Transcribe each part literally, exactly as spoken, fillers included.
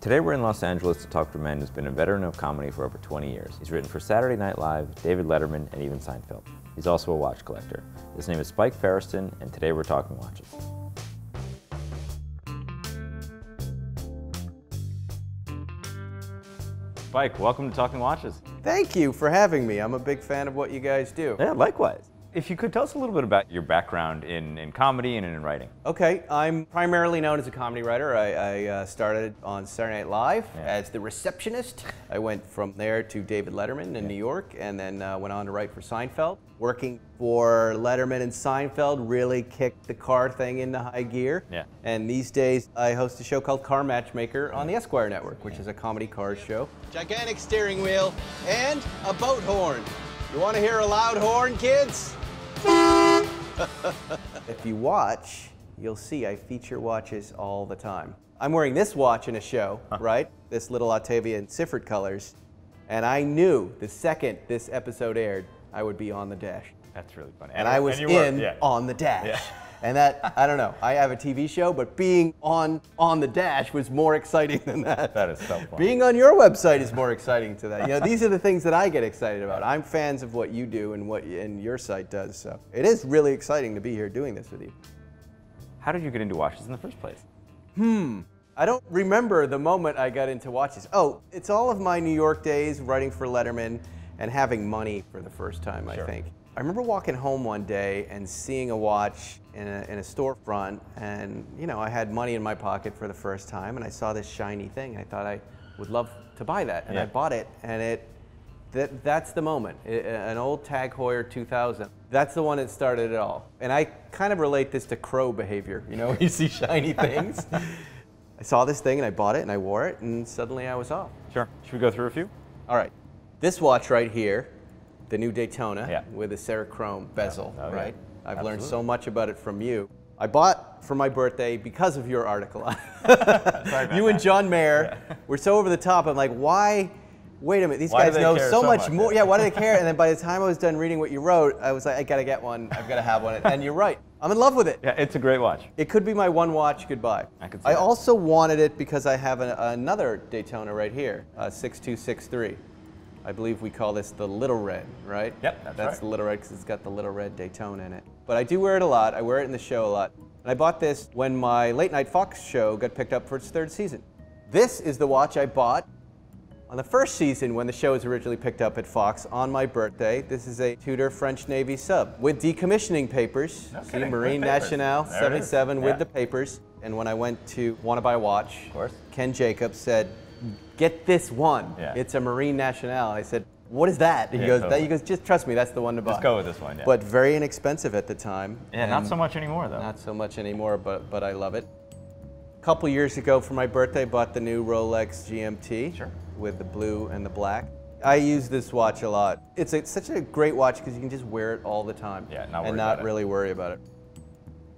Today we're in Los Angeles to talk to a man who's been a veteran of comedy for over twenty years. He's written for Saturday Night Live, David Letterman, and even Seinfeld. He's also a watch collector. His name is Spike Feresten, and today we're talking watches. Spike, welcome to Talking Watches. Thank you for having me. I'm a big fan of what you guys do. Yeah, likewise. If you could tell us a little bit about your background in, in comedy and in writing. Okay, I'm primarily known as a comedy writer. I, I uh, started on Saturday Night Live yeah. as the receptionist. I went from there to David Letterman in yeah. New York, and then uh, went on to write for Seinfeld. Working for Letterman and Seinfeld really kicked the car thing into high gear. Yeah. And these days, I host a show called Car Matchmaker on the Esquire Network, which yeah. is a comedy car show. Gigantic steering wheel and a boat horn. You want to hear a loud horn, kids? If you watch, you'll see I feature watches all the time. I'm wearing this watch in a show, huh. right? This little Autavia in Sifford colors. And I knew the second this episode aired, I would be on the dash. That's really funny. And, and I was and in yeah. on the dash. Yeah. And that, I don't know, I have a T V show, but being on on the dash was more exciting than that. That is so funny. Being on your website is more exciting to that. You know, these are the things that I get excited about. I'm fans of what you do and what and your site does, so it is really exciting to be here doing this with you. How did you get into watches in the first place? Hmm. I don't remember the moment I got into watches. Oh, it's all of my New York days writing for Letterman and having money for the first time, sure. I think. I remember walking home one day and seeing a watch in a, in a storefront, and you know, I had money in my pocket for the first time, and I saw this shiny thing, and I thought I would love to buy that, and yeah. I bought it, and it th that's the moment, it, an old Tag Heuer two thousand. That's the one that started it all, and I kind of relate this to crow behavior. You know, you see shiny things. I saw this thing, and I bought it, and I wore it, and suddenly I was off. Sure. Should we go through a few? All right. This watch right here. The new Daytona yeah. with a Cerachrom bezel, yeah. oh, right? Yeah. I've Absolutely. learned so much about it from you. I bought for my birthday because of your article. You and John Mayer yeah. were so over the top. I'm like, why? Wait a minute, these why guys know so, so much, much more. Yeah, why do they care? And then by the time I was done reading what you wrote, I was like, I gotta get one, I've gotta have one. And you're right, I'm in love with it. Yeah, it's a great watch. It could be my one watch goodbye. I, could I also wanted it because I have an, another Daytona right here, a six two six three. I believe we call this the Little Red, right? Yep, that's, that's right. the Little Red because it's got the Little Red Daytona in it. But I do wear it a lot. I wear it in the show a lot. And I bought this when my late night Fox show got picked up for its third season. This is the watch I bought on the first season when the show was originally picked up at Fox on my birthday. This is a Tudor French Navy sub with decommissioning papers. No See, Marine Nationale seventy-seven with yeah. the papers. And when I went to want to buy a watch, of course. Ken Jacobs said, "Get this one. Yeah. It's a Marine Nationale." I said, "What is that?" He yeah, goes, totally. that, he goes, "Just trust me, that's the one to buy. Just go with this one." Yeah. But very inexpensive at the time. Yeah, not so much anymore though. Not so much anymore, but but I love it. A couple years ago for my birthday, bought the new Rolex G M T sure. with the blue and the black. I use this watch a lot. It's, a, it's such a great watch because you can just wear it all the time yeah, not and not really it. worry about it.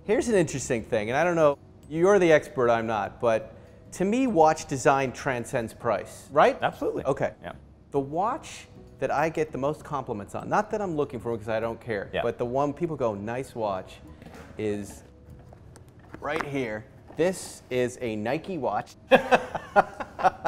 Here's an interesting thing, and I don't know, you're the expert, I'm not, but to me, watch design transcends price, right? Absolutely. Okay. Yeah. The watch that I get the most compliments on, not that I'm looking for because I don't care, yeah. but the one people go, "Nice watch," is right here. This is a Nike watch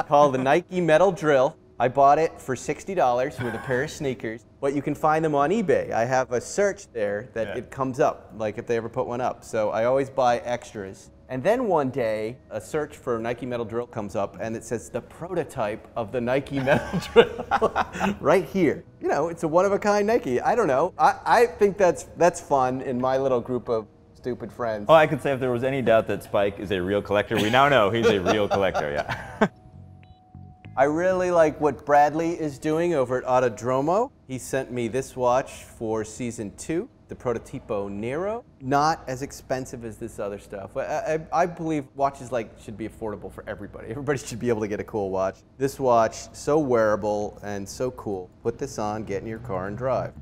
called the Nike Metal Drill. I bought it for sixty dollars with a pair of sneakers, but you can find them on eBay. I have a search there that yeah. it comes up, like if they ever put one up. So I always buy extras. And then one day, a search for Nike Metal Drill comes up, and it says the prototype of the Nike Metal Drill right here. You know, it's a one-of-a-kind Nike. I don't know. I, I think that's that's fun in my little group of stupid friends. Oh, I could say if there was any doubt that Spike is a real collector, we now know he's a real collector, yeah. I really like what Bradley is doing over at Autodromo. He sent me this watch for season two. The Prototipo Nero, not as expensive as this other stuff. I, I, I believe watches like should be affordable for everybody. Everybody should be able to get a cool watch. This watch, so wearable and so cool. Put this on, get in your car and drive.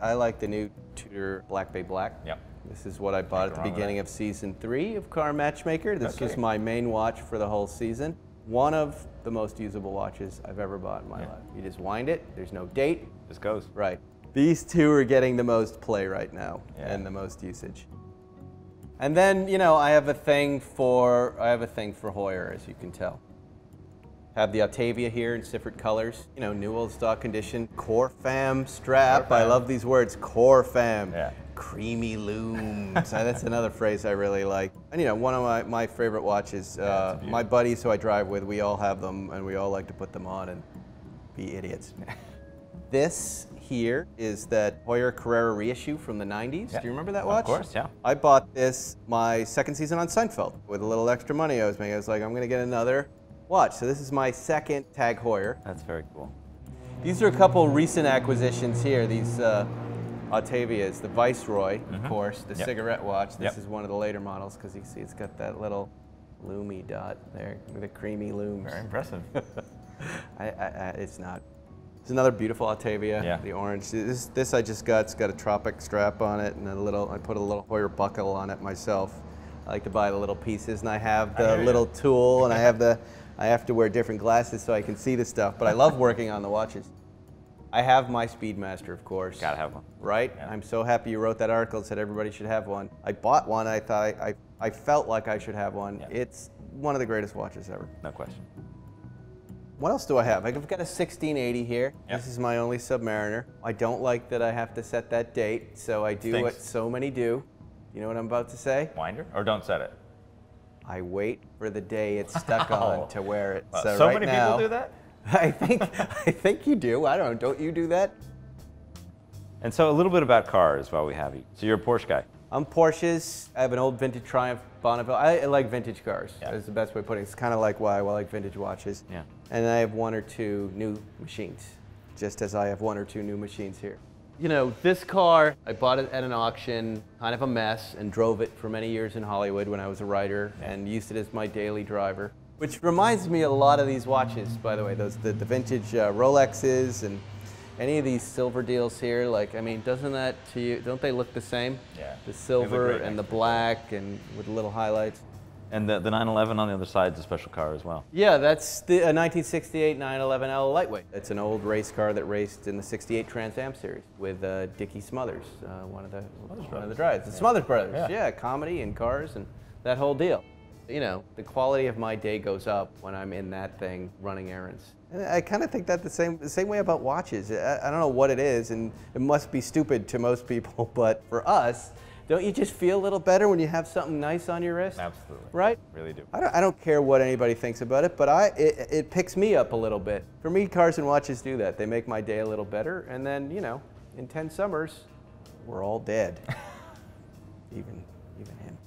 I like the new Tudor Black Bay Black. Yep. This is what I bought at the beginning of season three of Car Matchmaker. This was my main watch for the whole season. One of the most usable watches I've ever bought in my life. You just wind it, there's no date. Just goes. Right. These two are getting the most play right now yeah. and the most usage. And then, you know, I have a thing for I have a thing for Heuer, as you can tell. Have the Autavia here in different colors. You know, new old stock condition. Core fam strap. Core fam. I love these words. Core fam. Yeah. Creamy looms. That's another phrase I really like. And you know, one of my, my favorite watches, uh, yeah, my buddies who I drive with, we all have them and we all like to put them on and be idiots. This here is that Heuer Carrera reissue from the nineties. Yeah. Do you remember that watch? Of course, yeah. I bought this my second season on Seinfeld with a little extra money I was making. I was like, I'm gonna get another watch. So this is my second Tag Heuer. That's very cool. These are a couple recent acquisitions here. These uh, Autavias, the Viceroy, mm-hmm, of course, the yep, cigarette watch. This yep, is one of the later models because you see it's got that little loomy dot there with the creamy looms. Very impressive. I, I, I, it's not. It's another beautiful Autavia, yeah, the orange. This, this I just got, it's got a tropic strap on it and a little, I put a little Heuer buckle on it myself. I like to buy the little pieces and I have the I little you. tool and I have the, I have to wear different glasses so I can see the stuff, but I love working on the watches. I have my Speedmaster, of course. Gotta have one. Right? Yeah. I'm so happy you wrote that article and said everybody should have one. I bought one, I thought, I, I, I felt like I should have one. Yeah. It's one of the greatest watches ever. No question. What else do I have? I've got a sixteen eighty here. Yep. This is my only Submariner. I don't like that I have to set that date, so I do Thanks. what so many do. You know what I'm about to say? Winder? Or don't set it? I wait for the day it's stuck wow. on to wear it. Wow. So, so right many now, people do that? I think, I think you do. I don't know. Don't you do that? And so a little bit about cars while we have you. So you're a Porsche guy. I'm Porsches. I have an old vintage Triumph Bonneville. I, I like vintage cars. Yeah. That's the best way of putting it. It's kind of like why I like vintage watches. Yeah. And I have one or two new machines, just as I have one or two new machines here. You know, this car, I bought it at an auction, kind of a mess, and drove it for many years in Hollywood when I was a writer, yeah, and used it as my daily driver. Which reminds me a lot of these watches, by the way, those the, the vintage uh, Rolexes and any of these silver deals here, like, I mean, doesn't that to you, don't they look the same? Yeah. The silver and the black and with little highlights. And the, the nine eleven on the other side is a special car as well. Yeah, that's the uh, nineteen sixty-eight nine eleven L lightweight. It's an old race car that raced in the sixty-eight Trans Am series with uh, Dickie Smothers, uh, one of the Smothers one of the drives. The yeah. Smothers Brothers, yeah. yeah, comedy and cars and that whole deal. You know, the quality of my day goes up when I'm in that thing running errands. And I kind of think that the same the same way about watches. I, I don't know what it is, and it must be stupid to most people, but for us, don't you just feel a little better when you have something nice on your wrist? Absolutely. Right? Really do. I don't, I don't care what anybody thinks about it, but I it, it picks me up a little bit. For me, cars and watches do that. They make my day a little better, and then, you know, in ten summers, we're all dead. even, even him.